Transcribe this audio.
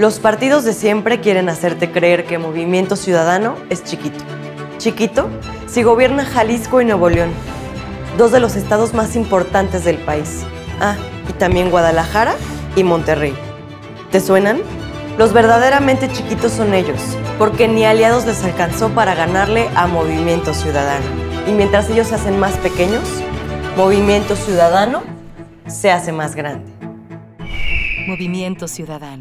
Los partidos de siempre quieren hacerte creer que Movimiento Ciudadano es chiquito. Chiquito si gobierna Jalisco y Nuevo León, dos de los estados más importantes del país. Ah, y también Guadalajara y Monterrey. ¿Te suenan? Los verdaderamente chiquitos son ellos, porque ni aliados les alcanzó para ganarle a Movimiento Ciudadano. Y mientras ellos se hacen más pequeños, Movimiento Ciudadano se hace más grande. Movimiento Ciudadano.